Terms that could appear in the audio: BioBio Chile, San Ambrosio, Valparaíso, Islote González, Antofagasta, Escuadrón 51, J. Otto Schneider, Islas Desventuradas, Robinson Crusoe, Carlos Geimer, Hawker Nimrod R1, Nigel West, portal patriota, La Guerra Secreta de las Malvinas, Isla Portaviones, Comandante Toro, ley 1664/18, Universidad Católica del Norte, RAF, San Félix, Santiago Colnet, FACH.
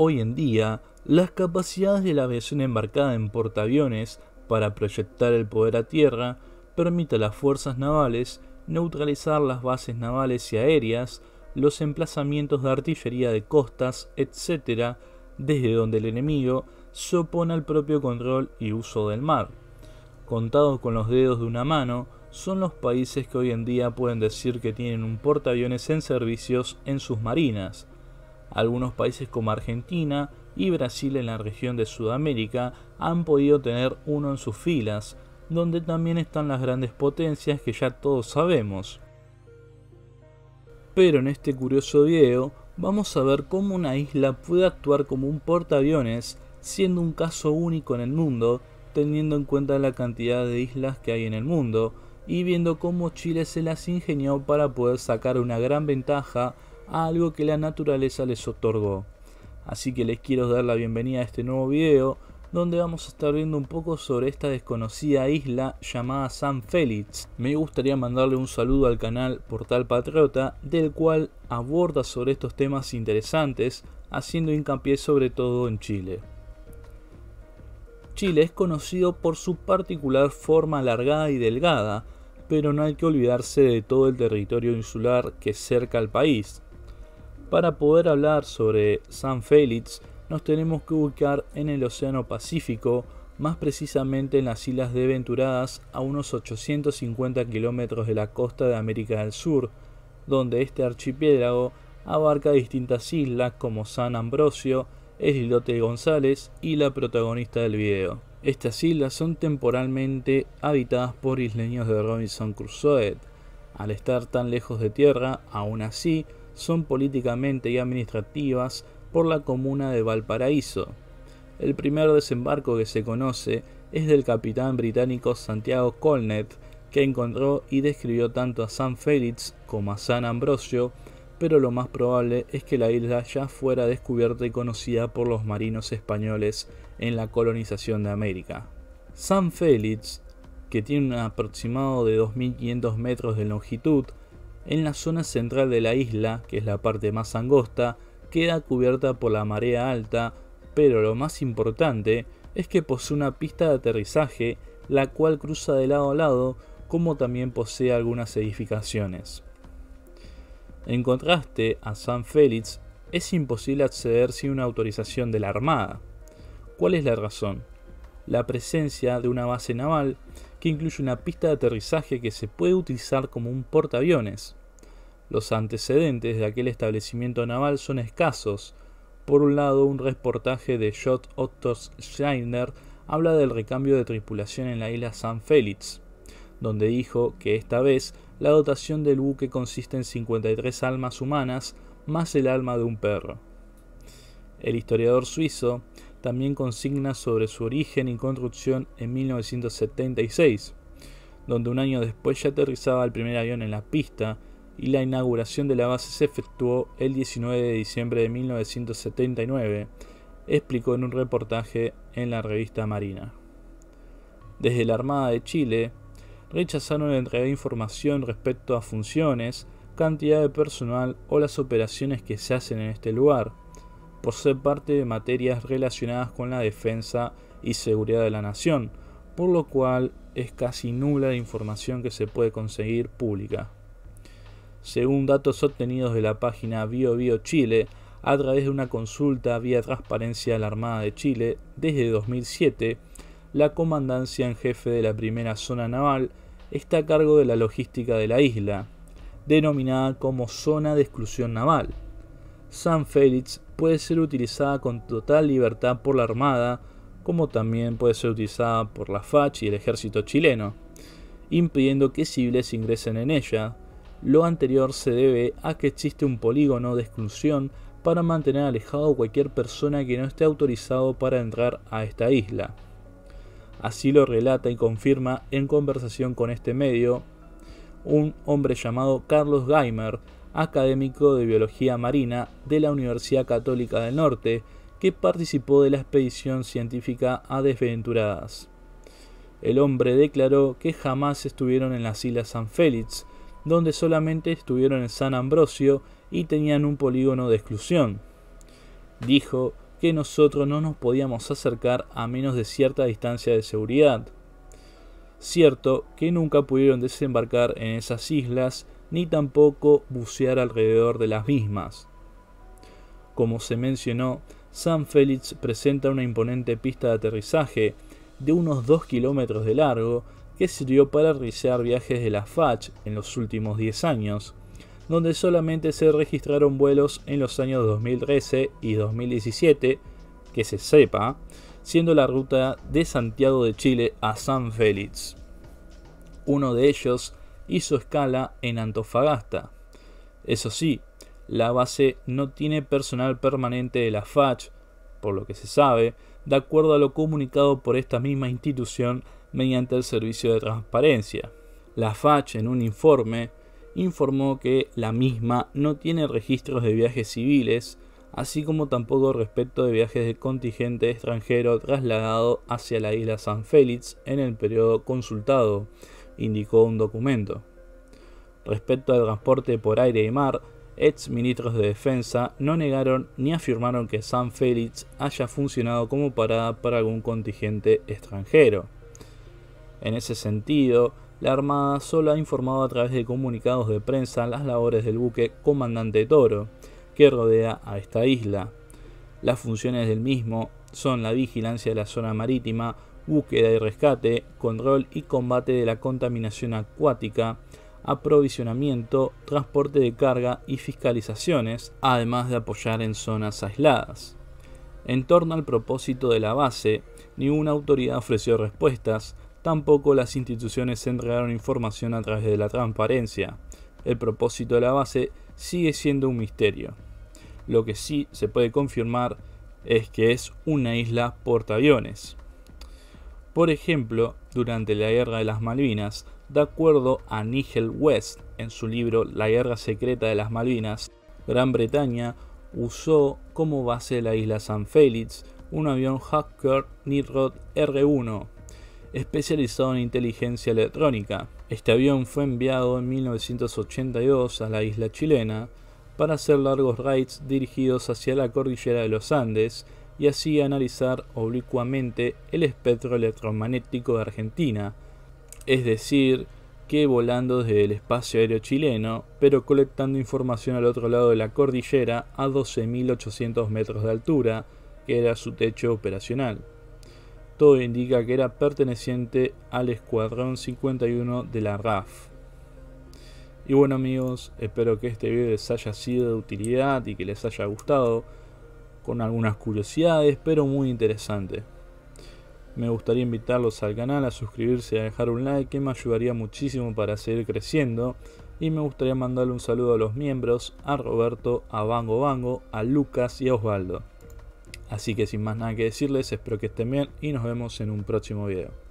Hoy en día, las capacidades de la aviación embarcada en portaaviones para proyectar el poder a tierra permite a las fuerzas navales neutralizar las bases navales y aéreas, los emplazamientos de artillería de costas, etc., desde donde el enemigo se opone al propio control y uso del mar. Contados con los dedos de una mano, son los países que hoy en día pueden decir que tienen un portaaviones en servicios en sus marinas. Algunos países como Argentina y Brasil en la región de Sudamérica han podido tener uno en sus filas, donde también están las grandes potencias que ya todos sabemos. Pero en este curioso video vamos a ver cómo una isla puede actuar como un portaaviones, siendo un caso único en el mundo, teniendo en cuenta la cantidad de islas que hay en el mundo, y viendo cómo Chile se las ingenió para poder sacar una gran ventaja a algo que la naturaleza les otorgó. Así que les quiero dar la bienvenida a este nuevo video, donde vamos a estar viendo un poco sobre esta desconocida isla llamada San Félix. Me gustaría mandarle un saludo al canal Portal Patriota, del cual aborda sobre estos temas interesantes, haciendo hincapié sobre todo en Chile. Chile es conocido por su particular forma alargada y delgada, pero no hay que olvidarse de todo el territorio insular que cerca al país. Para poder hablar sobre San Félix, nos tenemos que ubicar en el Océano Pacífico, más precisamente en las Islas Desventuradas, a unos 850 kilómetros de la costa de América del Sur, donde este archipiélago abarca distintas islas como San Ambrosio, Islote González y la protagonista del video. Estas islas son temporalmente habitadas por isleños de Robinson Crusoe. Al estar tan lejos de tierra, aún así, son políticamente y administrativas por la comuna de Valparaíso. El primer desembarco que se conoce es del capitán británico Santiago Colnet, que encontró y describió tanto a San Félix como a San Ambrosio, pero lo más probable es que la isla ya fuera descubierta y conocida por los marinos españoles en la colonización de América. San Félix, que tiene un aproximado de 2.500 metros de longitud, en la zona central de la isla, que es la parte más angosta, queda cubierta por la marea alta, pero lo más importante es que posee una pista de aterrizaje, la cual cruza de lado a lado, como también posee algunas edificaciones. En contraste, a San Félix es imposible acceder sin una autorización de la Armada. ¿Cuál es la razón? La presencia de una base naval que incluye una pista de aterrizaje que se puede utilizar como un portaaviones. Los antecedentes de aquel establecimiento naval son escasos. Por un lado, un reportaje de J. Otto Schneider habla del recambio de tripulación en la isla San Félix, donde dijo que esta vez la dotación del buque consiste en 53 almas humanas más el alma de un perro. El historiador suizo también consigna sobre su origen y construcción en 1976, donde un año después ya aterrizaba el primer avión en la pista, y la inauguración de la base se efectuó el 19 de diciembre de 1979, explicó en un reportaje en la revista Marina. Desde la Armada de Chile, rechazaron entregar información respecto a funciones, cantidad de personal o las operaciones que se hacen en este lugar, por ser parte de materias relacionadas con la defensa y seguridad de la nación, por lo cual es casi nula la información que se puede conseguir pública. Según datos obtenidos de la página BioBio Chile, a través de una consulta vía transparencia de la Armada de Chile, desde 2007, la comandancia en jefe de la primera zona naval está a cargo de la logística de la isla, denominada como Zona de Exclusión Naval. San Félix puede ser utilizada con total libertad por la Armada, como también puede ser utilizada por la FACH y el ejército chileno, impidiendo que civiles ingresen en ella. Lo anterior se debe a que existe un polígono de exclusión para mantener alejado a cualquier persona que no esté autorizado para entrar a esta isla. Así lo relata y confirma en conversación con este medio un hombre llamado Carlos Geimer, académico de biología marina de la Universidad Católica del Norte, que participó de la expedición científica a Desventuradas. El hombre declaró que jamás estuvieron en las Islas San Félix, donde solamente estuvieron en San Ambrosio y tenían un polígono de exclusión. Dijo que nosotros no nos podíamos acercar a menos de cierta distancia de seguridad. Cierto que nunca pudieron desembarcar en esas islas ni tampoco bucear alrededor de las mismas. Como se mencionó, San Félix presenta una imponente pista de aterrizaje de unos 2 kilómetros de largo que sirvió para realizar viajes de la FACH en los últimos 10 años, donde solamente se registraron vuelos en los años 2013 y 2017, que se sepa, siendo la ruta de Santiago de Chile a San Félix. Uno de ellos hizo escala en Antofagasta. Eso sí, la base no tiene personal permanente de la FACH, por lo que se sabe, de acuerdo a lo comunicado por esta misma institución mediante el servicio de transparencia. La FACH, en un informe, informó que la misma no tiene registros de viajes civiles, así como tampoco respecto de viajes de contingente extranjero trasladado hacia la isla San Félix en el periodo consultado, indicó un documento. Respecto al transporte por aire y mar, ex ministros de defensa no negaron ni afirmaron que San Félix haya funcionado como parada para algún contingente extranjero. En ese sentido, la Armada solo ha informado a través de comunicados de prensa las labores del buque Comandante Toro, que rodea a esta isla. Las funciones del mismo son la vigilancia de la zona marítima, búsqueda y rescate, control y combate de la contaminación acuática, aprovisionamiento, transporte de carga y fiscalizaciones, además de apoyar en zonas aisladas. En torno al propósito de la base, ninguna autoridad ofreció respuestas, tampoco las instituciones entregaron información a través de la transparencia. El propósito de la base sigue siendo un misterio. Lo que sí se puede confirmar es que es una isla portaaviones. Por ejemplo, durante la Guerra de las Malvinas, de acuerdo a Nigel West en su libro La Guerra Secreta de las Malvinas, Gran Bretaña usó como base de la isla San Félix un avión Hawker Nimrod R1 especializado en inteligencia electrónica. Este avión fue enviado en 1982 a la isla chilena para hacer largos raids dirigidos hacia la cordillera de los Andes y así analizar oblicuamente el espectro electromagnético de Argentina, es decir, que volando desde el espacio aéreo chileno, pero colectando información al otro lado de la cordillera a 12.800 metros de altura, que era su techo operacional. Todo indica que era perteneciente al Escuadrón 51 de la RAF. Y bueno amigos, espero que este video les haya sido de utilidad y que les haya gustado, con algunas curiosidades, pero muy interesante. Me gustaría invitarlos al canal a suscribirse y a dejar un like, que me ayudaría muchísimo para seguir creciendo. Y me gustaría mandarle un saludo a los miembros, a Roberto, a Bango Bango, a Lucas y a Osvaldo. Así que sin más nada que decirles, espero que estén bien y nos vemos en un próximo video.